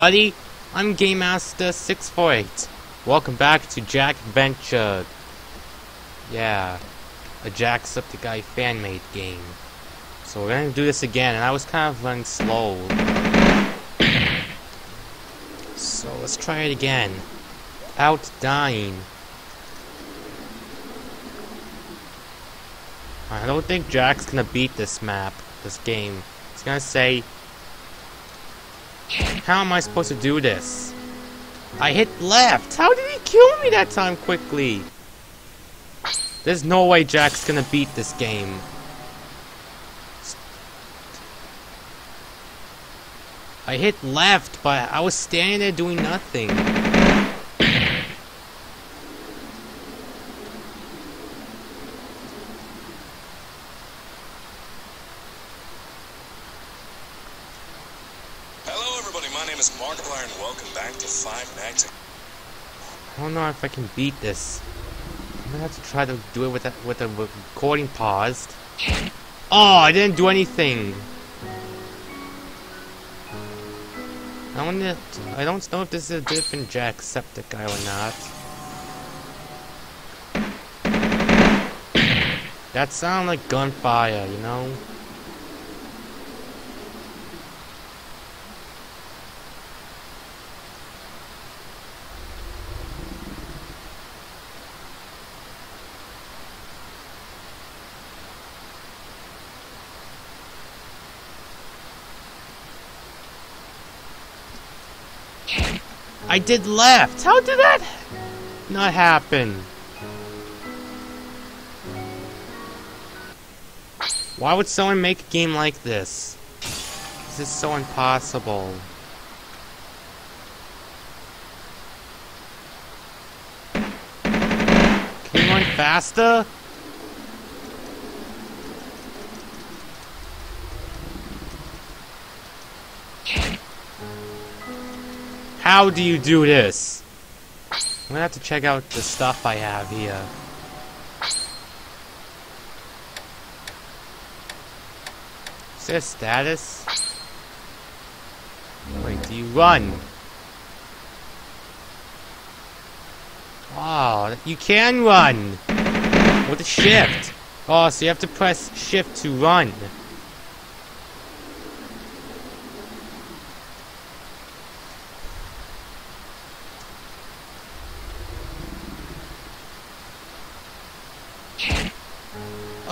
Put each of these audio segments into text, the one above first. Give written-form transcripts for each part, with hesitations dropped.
Buddy, I'm Game Master 648. Welcome back to Jack Venture. Yeah, a Jacksepticeye fan-made game. So we're gonna do this again, and I was kind of running slow. So let's try it again. Out dying. I don't think Jack's gonna beat this map, this game. It's gonna say, how am I supposed to do this? I hit left! How did he kill me that time quickly? There's no way Jack's gonna beat this game. I hit left, but I was standing there doing nothing. I don't know if I can beat this. I'm gonna have to try to do it with a recording paused. Oh, I didn't do anything. I don't know if this is a different Jacksepticeye or not. That sounded like gunfire, you know. I did left! How did that not happen? Why would someone make a game like this? This is so impossible. Can you run faster? How do you do this? I'm gonna have to check out the stuff I have here. Is there a status? Wait, do you run? Oh, you can run! With a shift! Oh, so you have to press shift to run.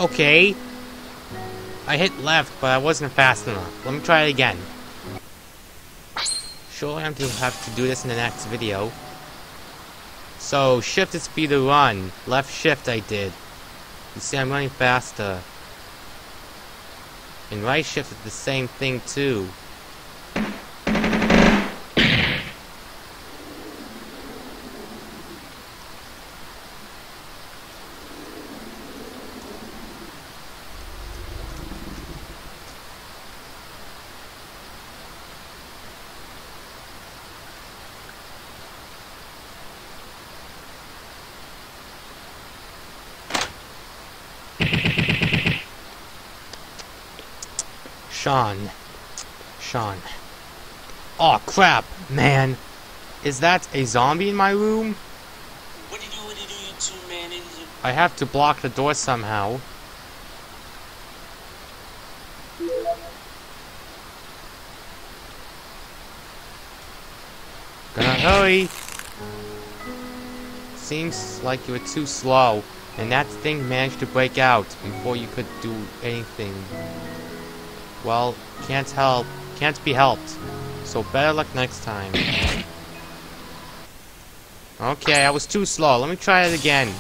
Okay. I hit left, but I wasn't fast enough. Let me try it again. Sure, I'm gonna have to do this in the next video. So, shift is speed to run. Left shift I did. You see, I'm running faster. And right shift is the same thing too. Sean. Oh crap, man. Is that a zombie in my room? What do you do, you two, man? I have to block the door somehow. Gonna hurry. Seems like you were too slow, and that thing managed to break out before you could do anything. Well, can't be helped. So better luck next time. Okay, I was too slow. Let me try it again.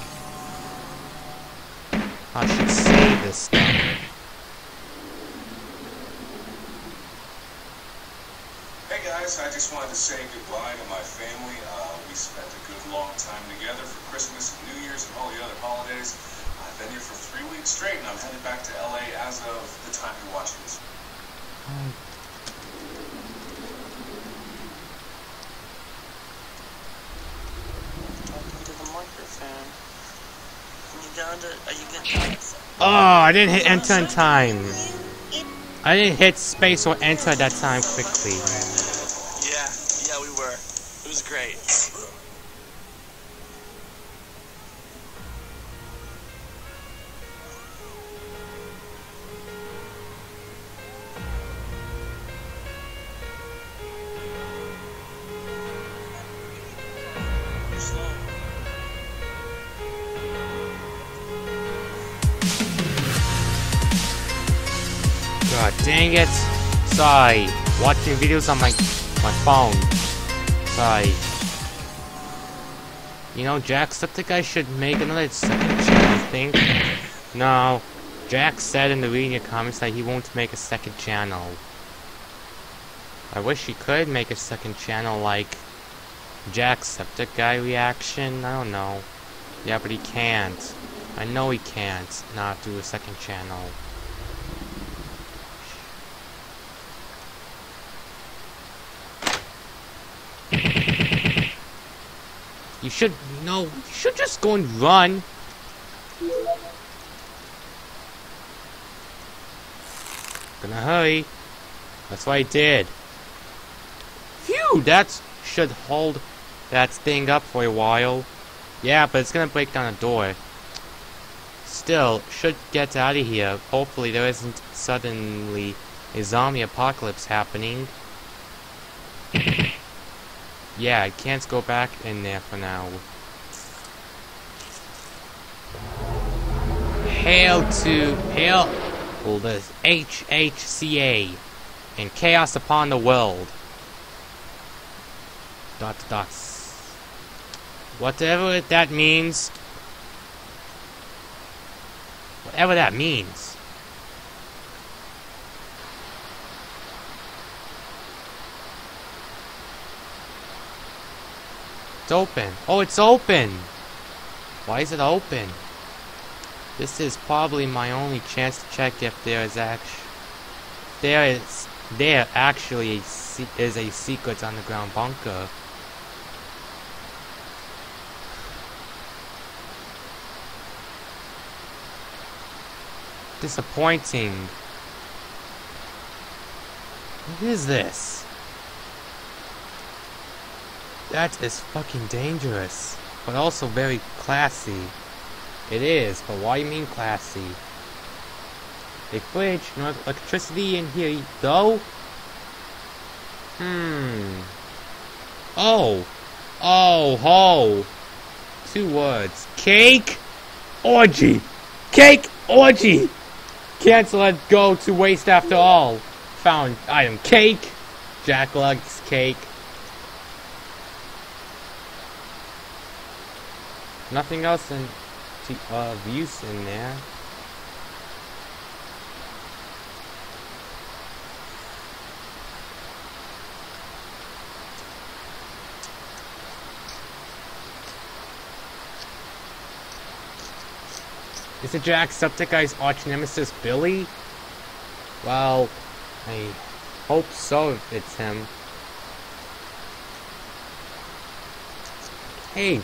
I should save this stuff. Hey guys, I just wanted to say goodbye to my family. We spent a good long time together for Christmas, New Year's, and all the other holidays. I've been here for 3 weeks straight, and I'm headed back to LA as of the time you're watching this. Oh, I didn't hit enter in time. I didn't hit space or enter that time quickly. Yeah, Yeah, we were. It was great. God dang it! Sorry, watching videos on my phone. Sorry. You know, Jacksepticeye should make another second channel, I think. No, Jack said in the reading comments that he won't make a second channel. I wish he could make a second channel like Jacksepticeye reaction. I don't know. Yeah, but he can't. I know he can't not do a second channel. You should, no, you should just go and run. Gonna hurry. That's what I did. Phew, that should hold that thing up for a while. Yeah, but it's gonna break down a door. Still, should get out of here. Hopefully there isn't suddenly a zombie apocalypse happening. Yeah, I can't go back in there for now. Hail well, this HHCA and chaos upon the world. Dots. Whatever that means. Whatever that means. It's open. Oh, it's open! Why is it open? This is probably my only chance to check if there actually is a secret underground bunker. Disappointing. What is this? That is fucking dangerous, but also very classy. It is, but why do you mean classy? A fridge, no electricity in here, though? Oh! Oh, ho! Two words. Cake! Orgy! Cake! Orgy! Can't let go to waste after all. Found item cake. Jack likes cake. Nothing else in of use in there. Is it Jacksepticeye's arch nemesis Billy? Well, I hope so if it's him. Hey!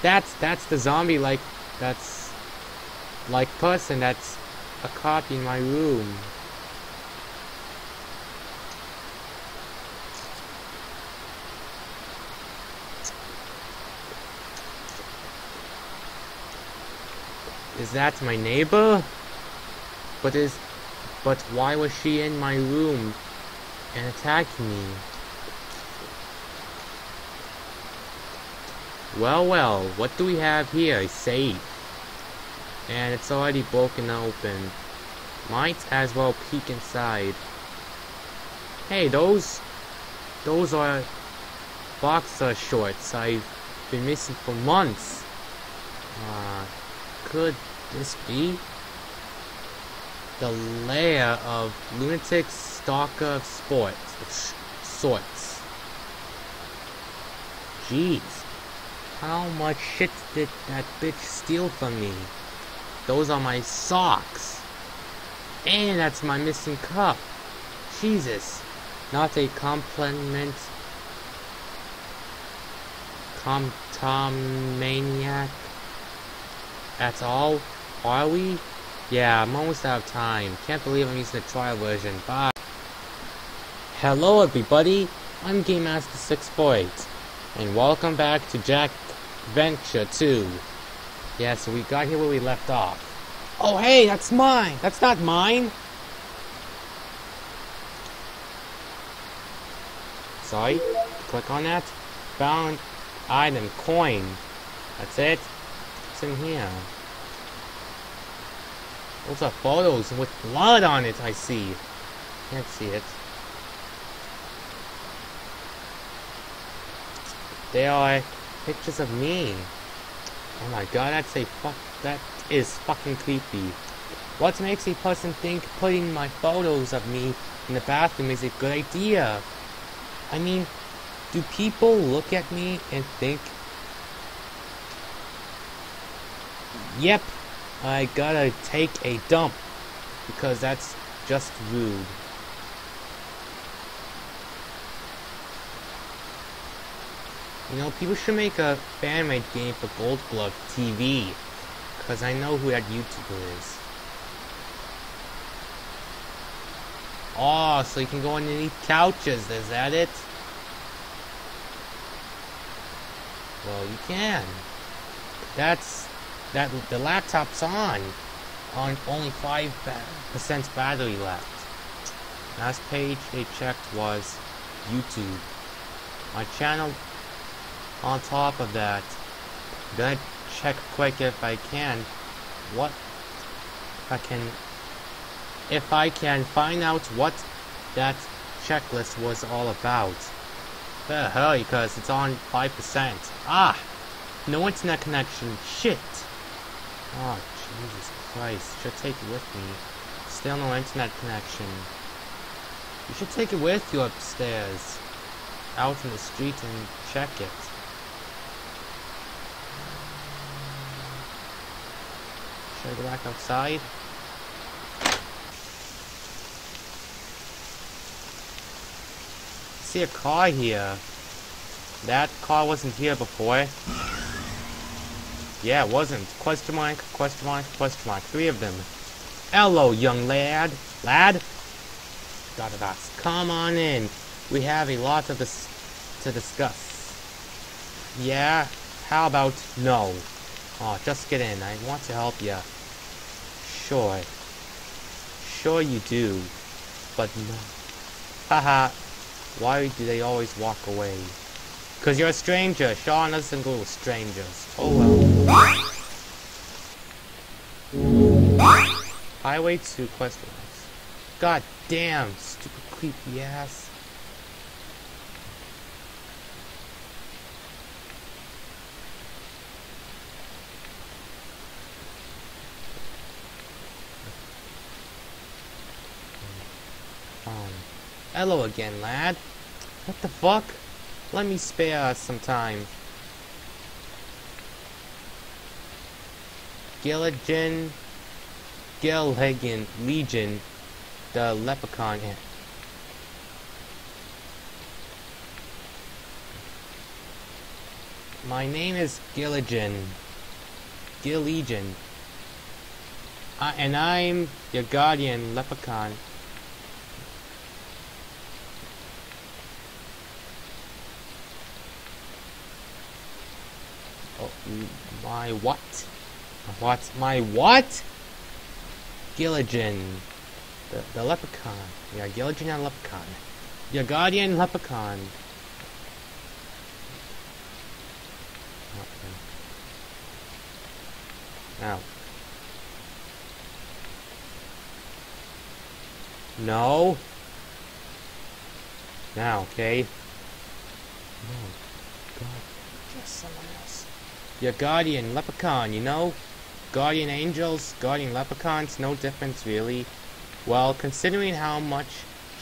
That's the zombie like person that's a copy in my room. Is that my neighbor? But why was she in my room and attacked me? Well, what do we have here? A safe. And it's already broken open. Might as well peek inside. Hey, those are boxer shorts I've been missing for months. Could this be the lair of lunatic stalker of sorts? Jeez. How much shit did that bitch steal from me? Those are my socks. And that's my missing cup. Jesus. Not a compliment. Comptomaniac at all, are we? Yeah, I'm almost out of time. Can't believe I'm using the trial version. Bye. Hello everybody. I'm Game Master 648, and welcome back to Jack Venture 2. Yeah, so we got here where we left off. Oh hey, that's mine! That's not mine! Sorry, click on that. Found item, coin. That's it. What's in here? Those are photos with blood on it, I see. Can't see it. They are pictures of me. Oh my god, that is fucking creepy. What makes a person think putting my photos of me in the bathroom is a good idea? I mean, do people look at me and think, yep, I gotta take a dump, because that's just rude. You know, people should make a fan-made game for Gold Glove TV, because I know who that YouTuber is. Oh, so you can go underneath couches, is that it? Well, you can. The laptop's on only 5% battery left. Last page they checked was YouTube. My channel on top of that. Gonna check quick if I can. What? If I can find out what that checklist was all about. Better hurry, cause it's on 5%. Ah! No internet connection. Shit! Oh, Jesus Christ. Should take it with me. Still no internet connection. You should take it with you upstairs. Out in the street and check it. Should I go back outside? I see a car here. That car wasn't here before. Yeah, it wasn't. Question mark, question mark, question mark. Three of them. Hello, young lad. Lad? Dot. Come on in. We have a lot of this to discuss. Yeah? How about no? Oh, just get in. I want to help you. Sure. Sure you do. But no. Haha. Why do they always walk away? Cause you're a stranger. Sean doesn't go with strangers. Oh well. Highway 2 quest lines. God damn, stupid creepy ass. Hello again, lad. What the fuck? Let me spare us some time. Gilligan Legion, the Leprechaun. My name is Gilligan, and I'm your guardian Leprechaun. My what? What? My what? Gilligan. The Leprechaun. Yeah, Gilligan and Leprechaun. Your guardian Leprechaun. Now. No. Now, okay. No. God. Just someone else. Your guardian Leprechaun, you know? Guardian angels, guardian leprechauns, no difference really. Well, considering how much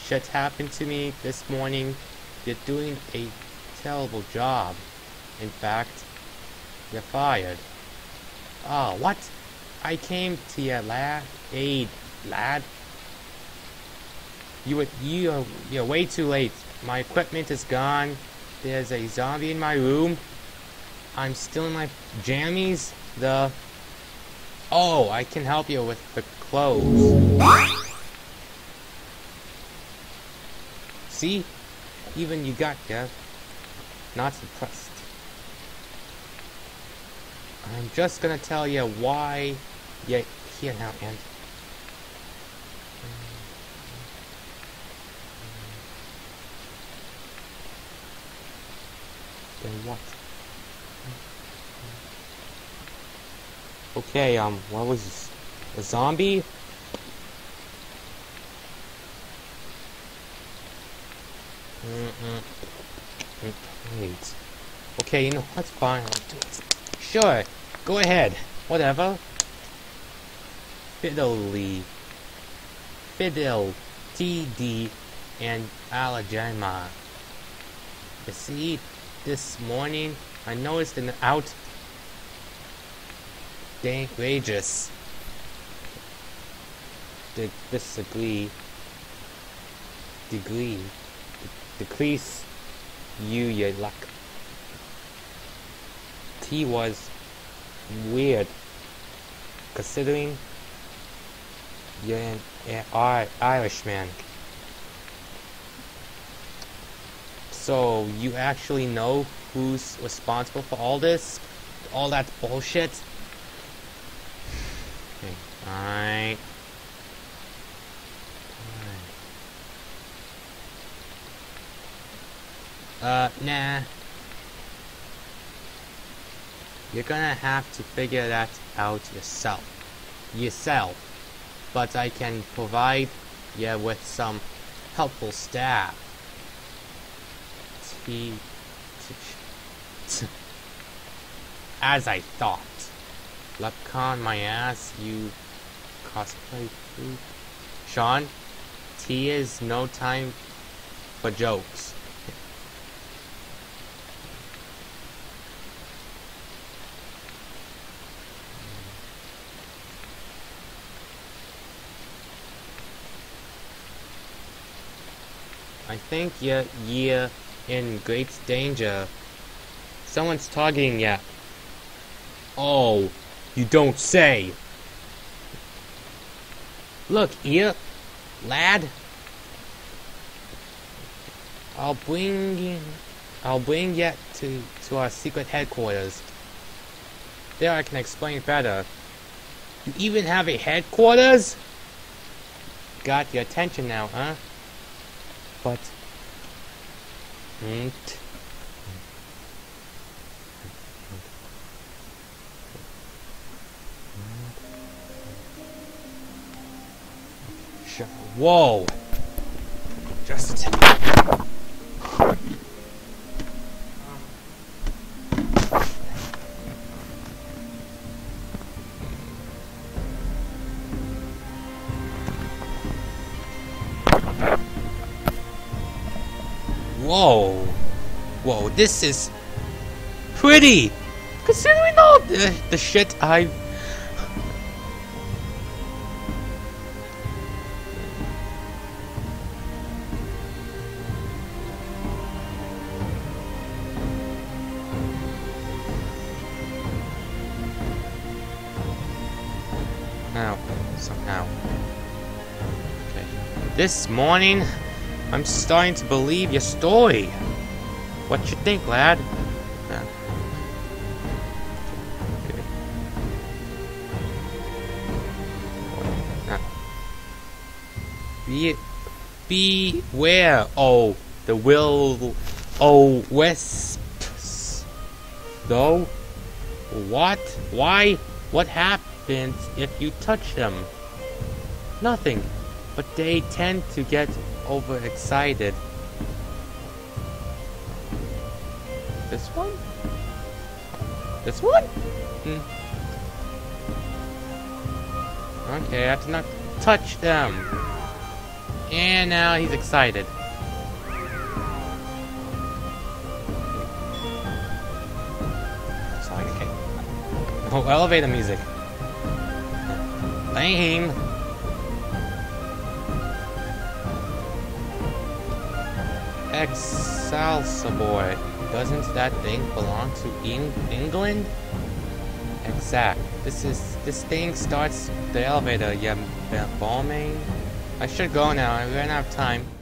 shit happened to me this morning, you're doing a terrible job. In fact, you're fired. Oh, what? I came to your aid, lad. You're way too late. My equipment is gone. There's a zombie in my room. I'm still in my jammies. Oh, I can help you with the clothes. See? Even you got Gav. Not impressed. I'm just gonna tell you why you here now, and then what? Okay, what was this? A zombie? Wait. Okay, you know, that's fine. I'll do it. Sure, go ahead. Whatever. Fiddly. Fiddle. TD. And Alabama. You see, this morning I noticed an out. Dangrageous. Decrease your luck. Tea was weird, considering you're an Irishman. So you actually know who's responsible for all this? All that bullshit? Okay, alright. Nah. You're gonna have to figure that out yourself. But I can provide you with some helpful staff. As I thought. Leprechaun, my ass, you cosplay food. Sean, tea is no time for jokes. I think you're in great danger. Someone's targeting you. Oh, you don't say. Look, lad. I'll bring you to our secret headquarters. There I can explain better. You even have a headquarters? Got your attention now, huh? But whoa, just whoa, whoa! This is pretty, considering all the shit I. Now, somehow. Okay. This morning. I'm starting to believe your story. What you think, lad? Yeah. Okay. Beware, oh, the will, oh, wisps. Though, what? Why? What happens if you touch them? Nothing, but they tend to get overexcited. This one? This one? Okay, I have to not touch them. And now he's excited. Sorry, okay. Oh, elevator music. Lame. Excelsior. Doesn't that thing belong to England? Exact. This thing starts the elevator, yeah, bombing. I should go now, I ran out of time.